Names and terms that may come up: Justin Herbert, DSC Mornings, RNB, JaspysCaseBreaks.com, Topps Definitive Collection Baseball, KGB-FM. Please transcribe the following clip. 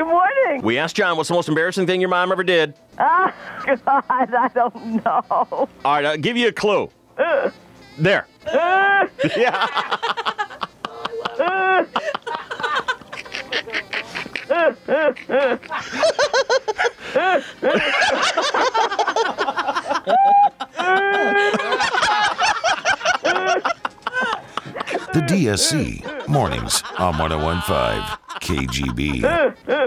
Good morning. We asked John, what's the most embarrassing thing your mom ever did? Oh, God, I don't know. All right, I'll give you a clue. There. Yeah. The DSC Mornings on 101.5 KGB.